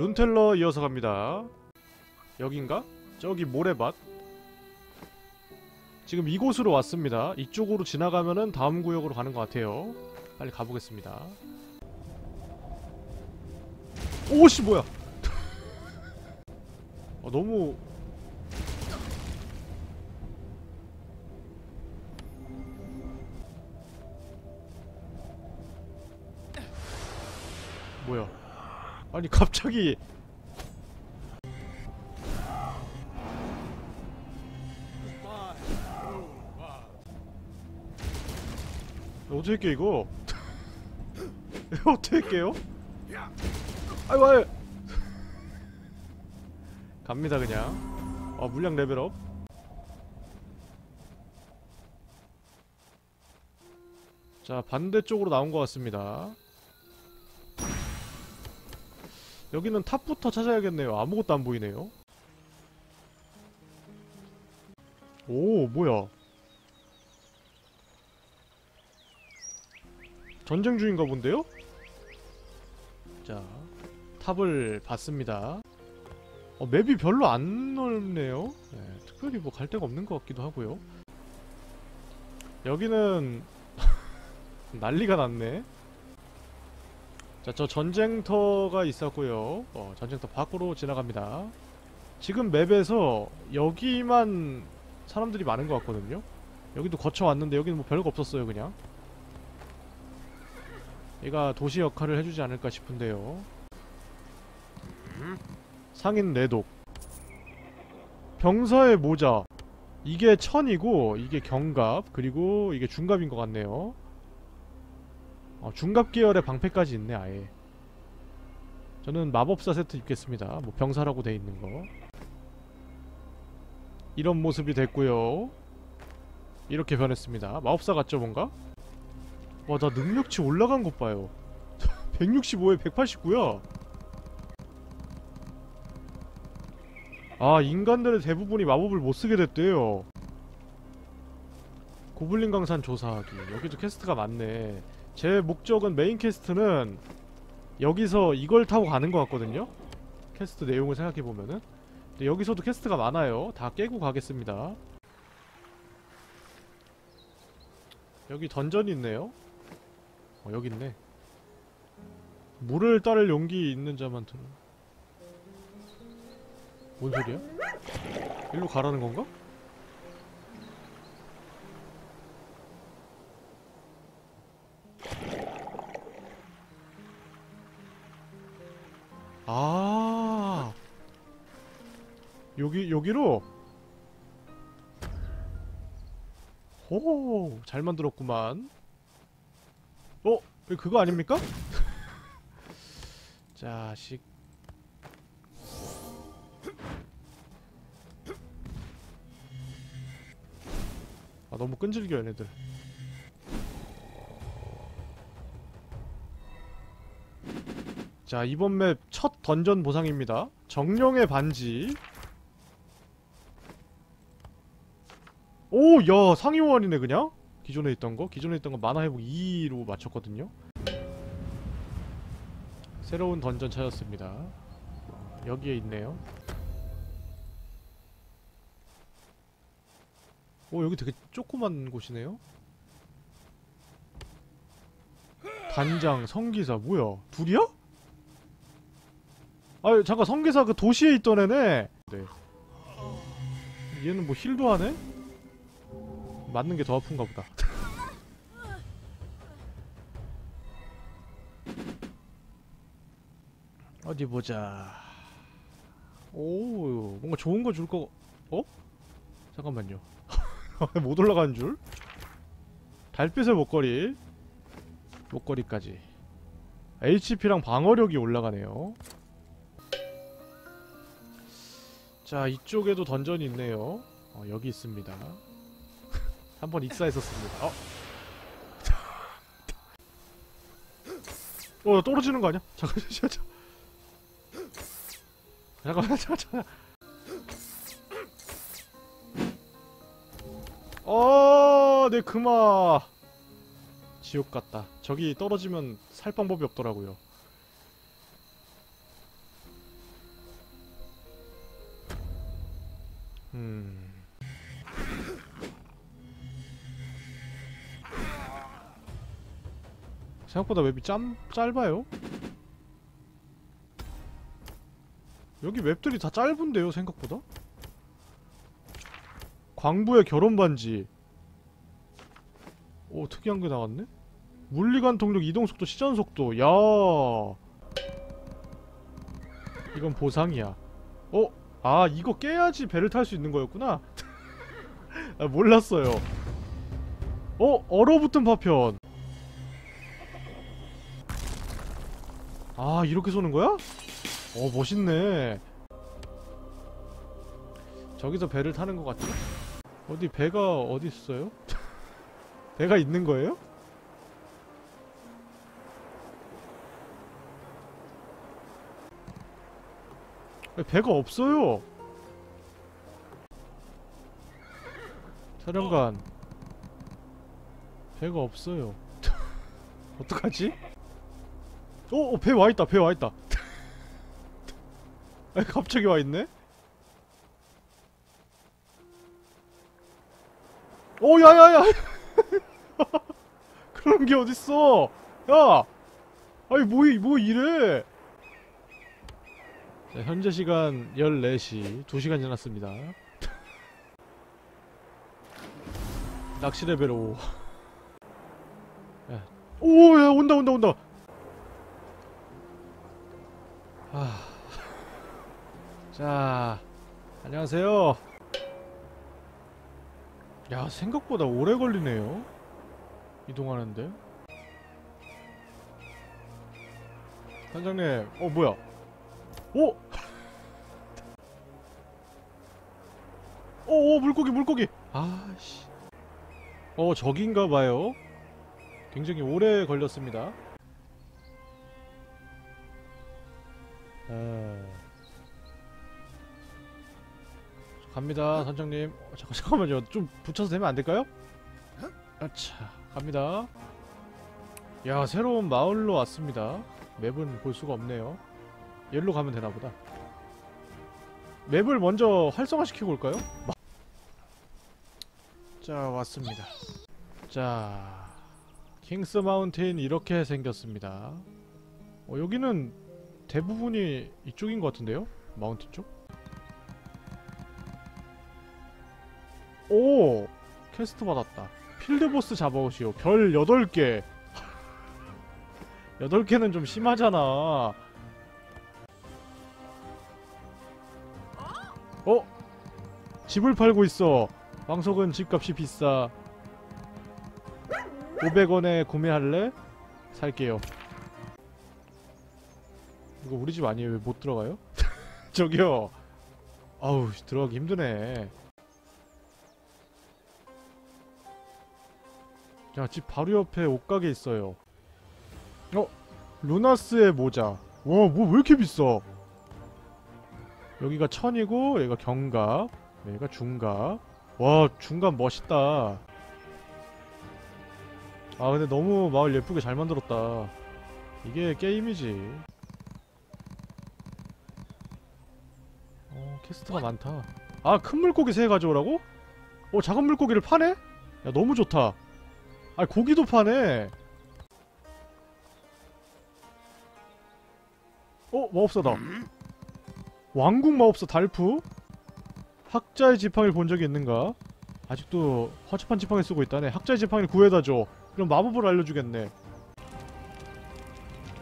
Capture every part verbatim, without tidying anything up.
룬텔러 이어서 갑니다. 여긴가? 저기 모래밭. 지금 이곳으로 왔습니다. 이쪽으로 지나가면은 다음 구역으로 가는 것 같아요. 빨리 가보겠습니다. 오씨 뭐야. 아, 너무 뭐야. 아니 갑자기 어떻게 할게 이거. 어떻게 할게요? 아이고 아이 갑니다 그냥. 아 물량 레벨업. 자 반대쪽으로 나온 것 같습니다. 여기는 탑부터 찾아야겠네요. 아무것도 안 보이네요. 오 뭐야. 전쟁 중인가 본데요? 자 탑을 봤습니다. 어, 맵이 별로 안 넓네요. 네, 특별히 뭐 갈 데가 없는 것 같기도 하고요. 여기는 난리가 났네. 자, 저 전쟁터가 있었고요. 어, 전쟁터 밖으로 지나갑니다. 지금 맵에서 여기만 사람들이 많은 것 같거든요. 여기도 거쳐왔는데 여기는 뭐 별거 없었어요 그냥. 얘가 도시 역할을 해주지 않을까 싶은데요. 상인 내독. 병사의 모자. 이게 천이고 이게 경갑 그리고 이게 중갑인 것 같네요. 어, 중갑 계열의 방패까지 있네 아예. 저는 마법사 세트 입겠습니다. 뭐 병사라고 돼 있는 거. 이런 모습이 됐고요. 이렇게 변했습니다. 마법사 같죠 뭔가? 와 나 능력치 올라간 것 봐요. 백육십오에 백팔십구야. 아 인간들의 대부분이 마법을 못쓰게 됐대요. 고블린 강산 조사하기. 여기도 퀘스트가 많네. 제 목적은 메인 퀘스트는 여기서 이걸 타고 가는 것 같거든요. 퀘스트 내용을 생각해보면은. 근데 여기서도 퀘스트가 많아요. 다 깨고 가겠습니다. 여기 던전이 있네요. 어 여기 있네. 물을 따를 용기 있는 자만 들어. 뭔 소리야? 일로 가라는 건가? 아, 여기 여기로. 오, 잘 만들었구만. 어, 그거 아닙니까? 자식. 아 너무 끈질겨 얘네들. 자 이번 맵 첫 던전 보상입니다. 정령의 반지. 오! 야 상위호환이네 그냥? 기존에 있던거? 기존에 있던거 만화회복 이로 맞췄거든요? 새로운 던전 찾았습니다. 여기에 있네요. 오 여기 되게 조그만 곳이네요. 단장, 성기사 뭐야? 둘이야? 아유 잠깐 성기사 그 도시에 있던 애네. 네. 얘는 뭐 힐도 하네? 맞는 게 더 아픈가 보다. 어디 보자. 오 뭔가 좋은 거 줄 거. 어? 잠깐만요. 못 올라가는 줄? 달빛의 목걸이. 목걸이까지 에이치피랑 방어력이 올라가네요. 자 이쪽에도 던전이 있네요. 어, 여기 있습니다. 한번 익사했었습니다. 어? 어 나 떨어지는 거 아니야? 잠깐 잠깐 잠깐 잠깐 잠깐 어, 내 금화 지옥 같다. 저기 떨어지면 살 방법이 없더라고요. 음. 생각보다 웹이 짬, 짧아요? 여기 웹들이 다 짧은데요, 생각보다? 광부의 결혼반지. 오, 특이한게 나왔네? 물리관 동력 이동속도 시전속도. 야, 이건 보상이야. 어? 아, 이거 깨야지 배를 탈 수 있는 거였구나? 아, 몰랐어요. 어? 얼어붙은 파편. 아, 이렇게 쏘는 거야? 어, 멋있네. 저기서 배를 타는 것 같죠? 어디 배가 어디 있어요? 배가 있는 거예요? 배가 없어요. 사령관, 배가 없어요. 어떡하지? 오, 배 와있다, 배 와있다. 아, 갑자기 와있네? 오, 야야야! 그런 게 어딨어! 야! 아니, 뭐, 뭐 이래! 자, 현재 시간 열네 시. 두 시간 지났습니다. 낚시 레벨 오. 야. 오, 야, 온다, 온다, 온다! 아. 자, 안녕하세요. 야, 생각보다 오래 걸리네요, 이동하는데. 단장님, 어, 뭐야? 오! 오, 오, 물고기, 물고기! 아씨. 어, 저긴가봐요. 굉장히 오래 걸렸습니다. 어... 갑니다, 선장님. 어, 잠깐, 잠깐만요. 좀 붙여서 되면 안 될까요? 아차, 갑니다. 야, 새로운 마을로 왔습니다. 맵은 볼 수가 없네요. 여기로 가면 되나보다. 맵을 먼저 활성화시키고 올까요? 마 자, 왔습니다. 자, 킹스 마운틴 이렇게 생겼습니다. 어, 여기는 대부분이 이쪽인 것 같은데요? 마운틴 쪽? 오! 퀘스트 받았다. 필드보스 잡아오시오. 별 여덟 개! 여덟 개는 좀 심하잖아. 어? 집을 팔고 있어. 왕석은 집값이 비싸. 오백 원에 구매할래? 살게요. 이거 우리 집 아니에요? 왜 못 들어가요? 저기요. 아우, 들어가기 힘드네. 야, 집 바로 옆에 옷가게 있어요. 어? 루나스의 모자. 와, 뭐 왜 이렇게 비싸? 여기가 천이고, 여기가 경갑, 여기가 중갑. 와, 중갑 멋있다. 아, 근데 너무 마을 예쁘게 잘 만들었다. 이게 게임이지. 어, 퀘스트가 많다. 아, 큰 물고기 세 개 가져오라고? 어, 작은 물고기를 파네? 야, 너무 좋다. 아, 고기도 파네. 어, 마법사다. 왕국 마법사 달프? 학자의 지팡이를 본 적이 있는가? 아직도 허접한 지팡이 쓰고 있다네. 학자의 지팡이를 구해다줘. 그럼 마법을 알려주겠네.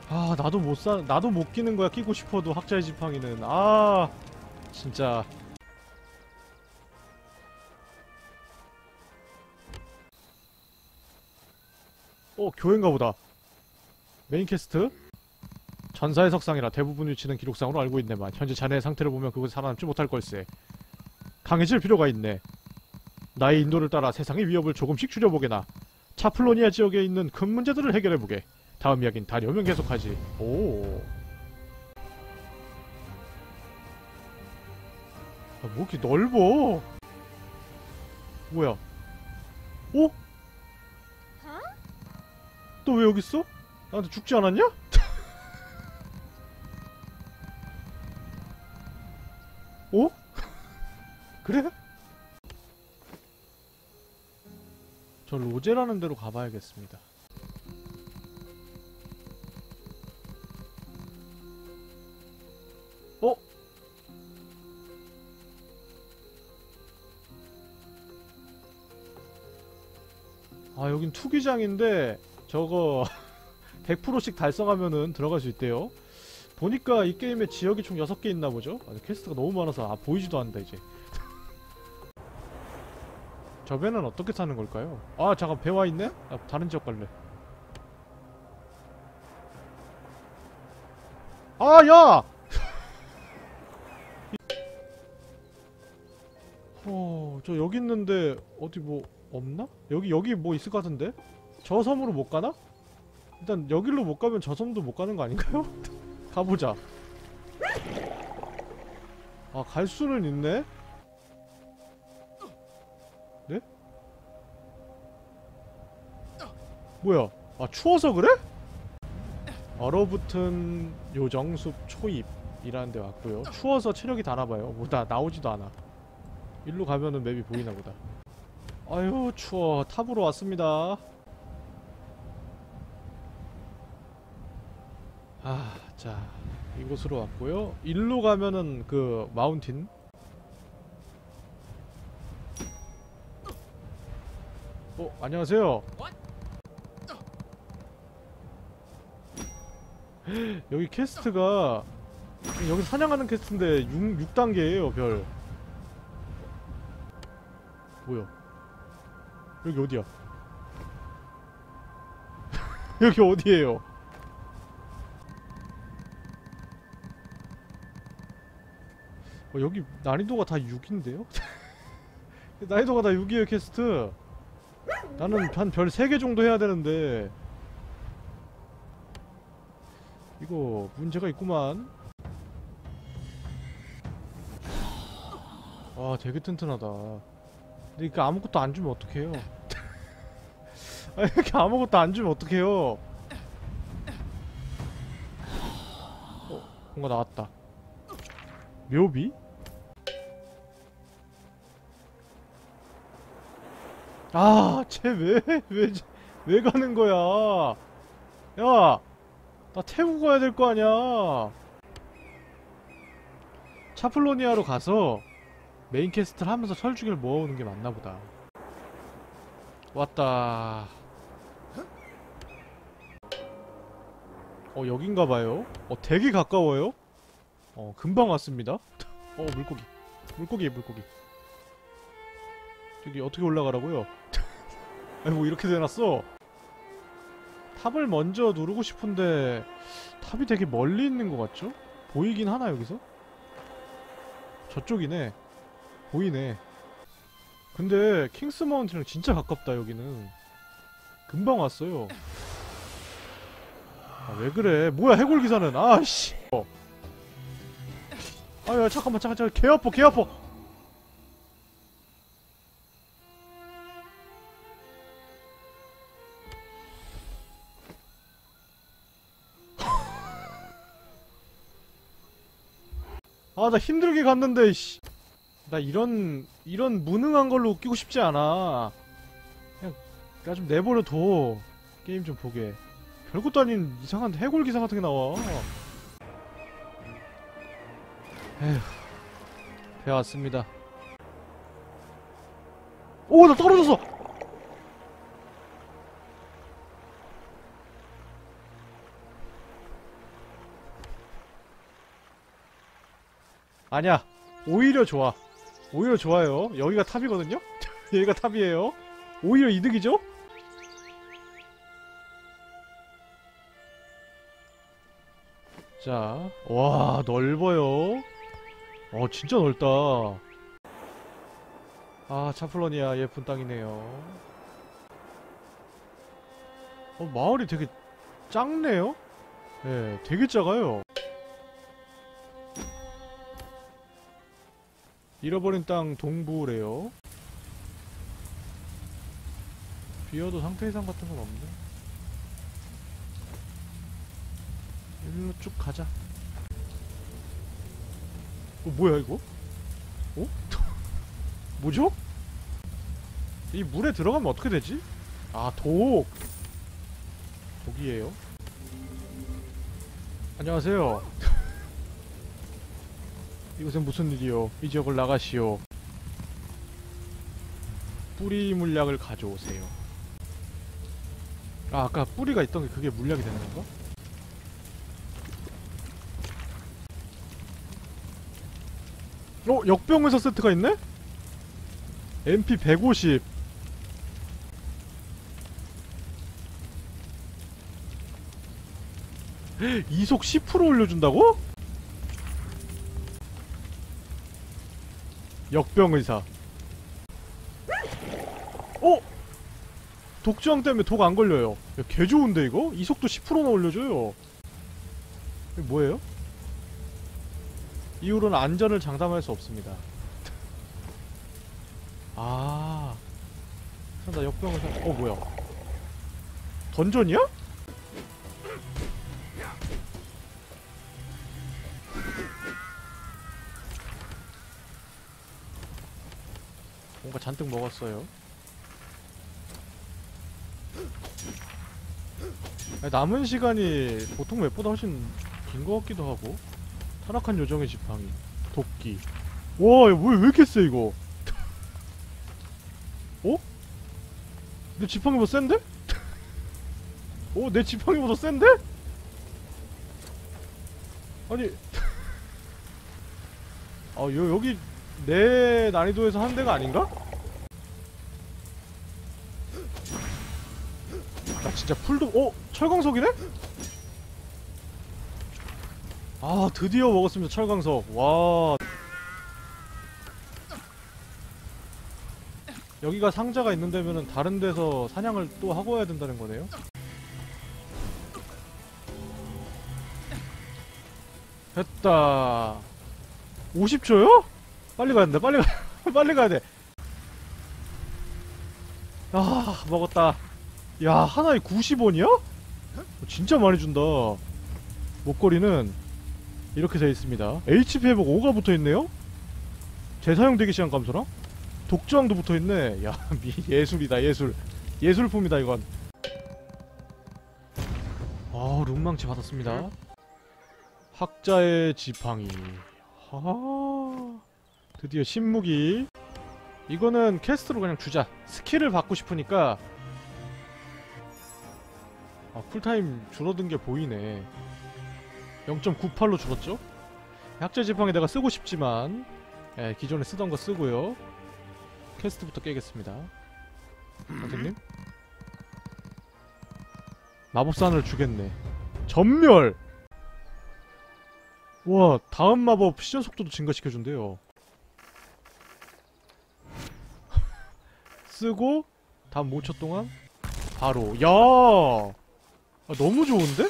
아, 나도 못 사, 나도 못 끼는 거야. 끼고 싶어도 학자의 지팡이는. 아, 진짜. 어, 교회인가 보다. 메인 퀘스트? 전사의 석상이라 대부분 위치는 기록상으로 알고 있네만 현재 자네의 상태를 보면 그곳에 살아남지 못할 걸세. 강해질 필요가 있네. 나의 인도를 따라 세상의 위협을 조금씩 줄여보게나. 차플로니아 지역에 있는 큰 문제들을 해결해보게. 다음 이야기는 달이 오면 계속하지. 오. 아, 뭐 이렇게 넓어. 뭐야? 오? 너 왜 여기 있어? 나한테 죽지 않았냐? 어? 그래? 저 로제라는 데로 가봐야겠습니다. 어? 아, 여긴 투기장인데 저거 백 퍼센트씩 달성하면은 들어갈 수 있대요. 보니까 이 게임에 지역이 총 여섯 개 있나 보죠? 아, 퀘스트가 너무 많아서 아 보이지도 않는다 이제. 저 배는 어떻게 타는 걸까요? 아 잠깐 배 와있네? 나 다른 지역 갈래. 아 야! 어, 저 여기 있는데 어디 뭐 없나? 여기 여기 뭐 있을 것 같은데? 저 섬으로 못 가나? 일단 여길로 못 가면 저 섬도 못 가는 거 아닌가요? 가보자. 아, 갈 수는 있네? 네? 뭐야? 아, 추워서 그래? 얼어붙은 요정숲 초입이라는 데 왔고요. 추워서 체력이 다나봐요. 뭐, 나, 나오지도 않아. 일로 가면은 맵이 보이나 보다. 아유, 추워. 탑으로 왔습니다. 아, 자, 이곳으로 왔고요. 일로 가면은 그 마운틴. 어, 안녕하세요. 여기 퀘스트가 여기 사냥하는 퀘스트인데 육 단계예요, 별. 뭐야? 여기 어디야? 여기 어디예요? 어, 여기 난이도가 다 육인데요? 난이도가 다 육이에요, 퀘스트. 나는 한 별 세 개 정도 해야 되는데 이거 문제가 있구만. 아, 되게 튼튼하다. 근데 이렇게 아무것도 안 주면 어떡해요? 아, 이렇게 아무것도 안 주면 어떡해요? 어, 뭔가 나왔다. 묘비? 아, 쟤 왜, 왜, 왜 가는 거야? 야! 나 태국 가야 될 거 아니야! 차플로니아로 가서 메인 퀘스트를 하면서 철쭉이를 모아오는 게 맞나 보다. 왔다. 어, 여긴가 봐요? 어, 되게 가까워요? 어, 금방 왔습니다. 어, 물고기. 물고기에요, 물고기. 저기 어떻게 올라가라고요? 아니 뭐 이렇게 돼놨어? 탑을 먼저 누르고 싶은데 탑이 되게 멀리 있는 것 같죠? 보이긴 하나 여기서? 저쪽이네. 보이네. 근데 킹스 마운틴이랑 진짜 가깝다 여기는. 금방 왔어요. 아, 왜 그래? 뭐야 해골기사는? 아씨. 어. 아야 잠깐만 잠깐 잠깐 개 아파 개 아파. 아, 나 힘들게 갔는데 씨. 나 이런 이런 무능한 걸로 웃기고 싶지 않아. 그냥 나 좀 내버려 둬. 게임 좀 보게. 별것도 아닌 이상한 해골 기사 같은 게 나와. 에휴, 배 왔습니다. 오, 나 떨어졌어! 아니야, 오히려 좋아. 오히려 좋아요. 여기가 탑이거든요? 여기가 탑이에요. 오히려 이득이죠? 자, 와, 넓어요. 어, 진짜 넓다. 아, 차플로니아 예쁜 땅이네요. 어, 마을이 되게 작네요? 예, 네, 되게 작아요. 잃어버린 땅 동부래요. 비어도 상태 이상 같은 건 없네. 일로 쭉 가자. 어, 뭐야 이거? 어? 뭐죠? 이 물에 들어가면 어떻게 되지? 아, 독! 독이에요? 안녕하세요. 이곳엔 무슨 일이요? 이 지역을 나가시오. 뿌리 물약을 가져오세요. 아, 아까 뿌리가 있던 게 그게 물약이 되는 건가? 어? 역병의사 세트가 있네? 엠피 백오십. 이속 십 퍼센트 올려준다고? 역병의사. 어? 독저항 때문에 독 안 걸려요. 야, 개 좋은데 이거? 이속도 십 퍼센트나 올려줘요. 이게 뭐예요? 이후로는 안전을 장담할 수 없습니다. 아, 나 역병을 사. 어 뭐야? 던전이야? 뭔가 잔뜩 먹었어요. 남은 시간이 보통 맵보다 훨씬 긴 것 같기도 하고. 타락한 요정의 지팡이, 도끼. 와, 야, 뭐야, 왜 이렇게 세 이거? 어? 내 지팡이보다 센데? 어? 내 지팡이보다 센데? 아니 아, 여, 여기 내 난이도에서 한 대가 아닌가? 나 진짜 풀도.. 어? 철광석이네? 아, 드디어 먹었습니다. 철광석. 와, 여기가 상자가 있는 데면은 다른 데서 사냥을 또 하고 와야 된다는 거네요. 됐다. 오십 초요? 빨리 가야 된다. 빨리 가 빨리 가야 돼. 아, 먹었다. 야, 하나에 구십 원이야? 진짜 많이 준다. 목걸이는 이렇게 되어 있습니다. 에이치피 회복 오가 붙어 있네요? 재사용 대기 시간 감소랑? 독저항도 붙어 있네. 야, 미, 예술이다, 예술. 예술품이다, 이건. 아, 룸망치 받았습니다. 학자의 지팡이. 아, 드디어 신무기. 이거는 퀘스트로 그냥 주자. 스킬을 받고 싶으니까. 아, 쿨타임 줄어든 게 보이네. 영 점 구팔로 줄었죠? 학자 지팡이 내가 쓰고 싶지만, 예, 기존에 쓰던 거 쓰고요. 퀘스트부터 깨겠습니다. 선생님? 마법사 하나를 주겠네. 전멸! 와, 다음 마법 시전 속도도 증가시켜준대요. 쓰고, 다음 오 초 동안, 바로. 야! 아, 너무 좋은데?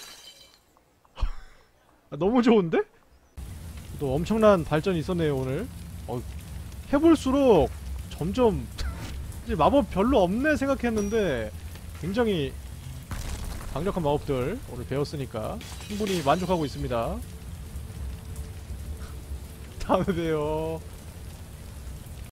아, 너무 좋은데? 또 엄청난 발전이 있었네요 오늘. 어, 해볼수록 점점 마법 별로 없네 생각했는데 굉장히 강력한 마법들 오늘 배웠으니까 충분히 만족하고 있습니다. 다음에 봬요.